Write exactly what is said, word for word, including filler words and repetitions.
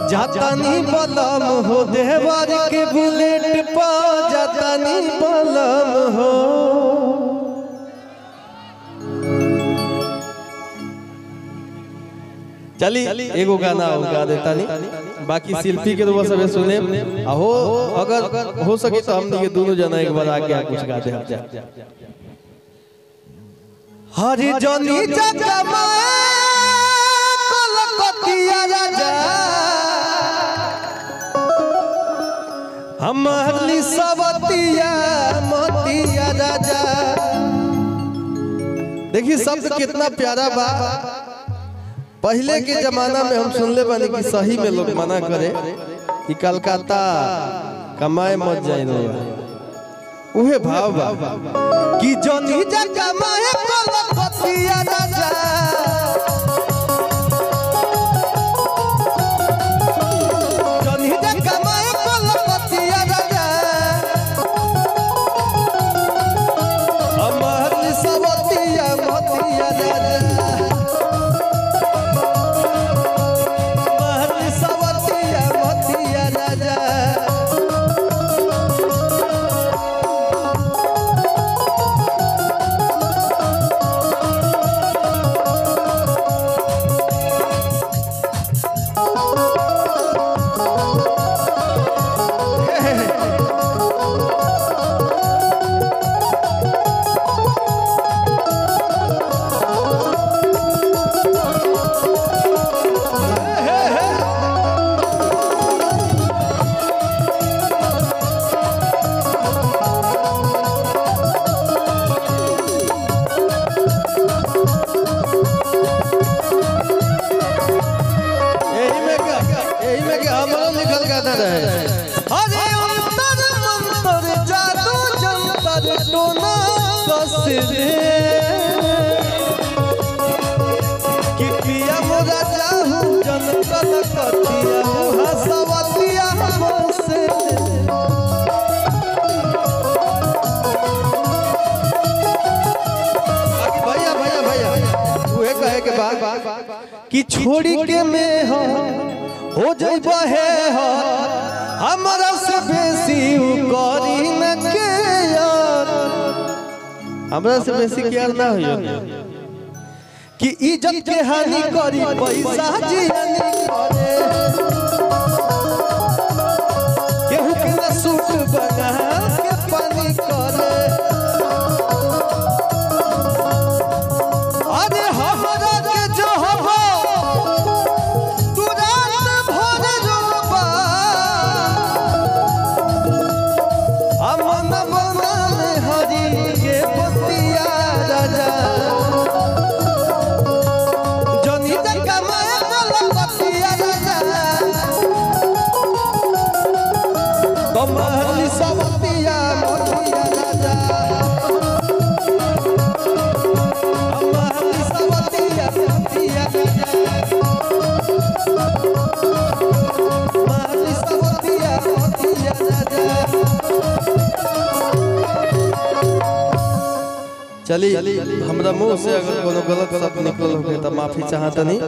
जातानी बलम हो देवर के बुलेट पा जातानी बलम हो। चली एगो गाना गा देता नहीं, बाकी शिल्पी के तो बस अभी सुने हो, अगर हो सके तो हम ये दोनों जना एक बार आके कुछ गा दे। हरि जनी जगमा कलकतिया राजा हमारी सबतिया मोतिया राजा। देखिए शब्द कितना प्यारा बा। पहले के जमाना में हम सुन ले बने कि सही में लोग मना करे कि कलकत्ता कमाए मत जाए, उहे भाव बा कि जनी जगमाए कलकतिया राजा। कि छोड़ी के में हो हो जाई बहे हो हमरा से बेसी उ करी न के यार, हमरा से बेसी के यार ना होइयो कि इज्जत के हानि करी पैसा जियानी करे केहू के ना सूट बना के पानी करे। चली हमरा मुंह से अगर कोनो गलत शब्द निकलल हो त माफी चाहतनी।